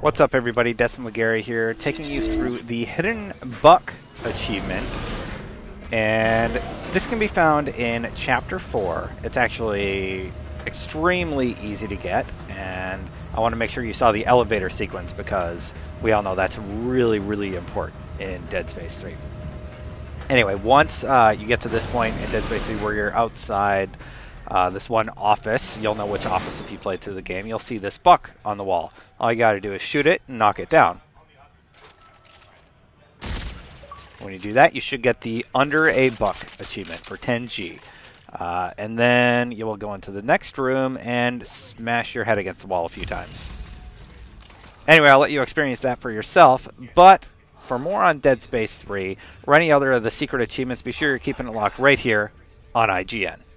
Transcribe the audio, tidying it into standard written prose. What's up, everybody? Destin Laguerre here, taking you through the Hidden Buck achievement. And this can be found in Chapter 4. It's actually extremely easy to get, and I want to make sure you saw the elevator sequence because we all know that's really, really important in Dead Space 3. Anyway, once you get to this point in Dead Space 3 where you're outside this one office, you'll know which office if you play through the game. You'll see this buck on the wall. All you gotta do is shoot it and knock it down. When you do that, you should get the Under A Buck achievement for 10G. And then you will go into the next room and smash your head against the wall a few times. Anyway, I'll let you experience that for yourself, but for more on Dead Space 3 or any other of the secret achievements, be sure you're keeping it locked right here on IGN.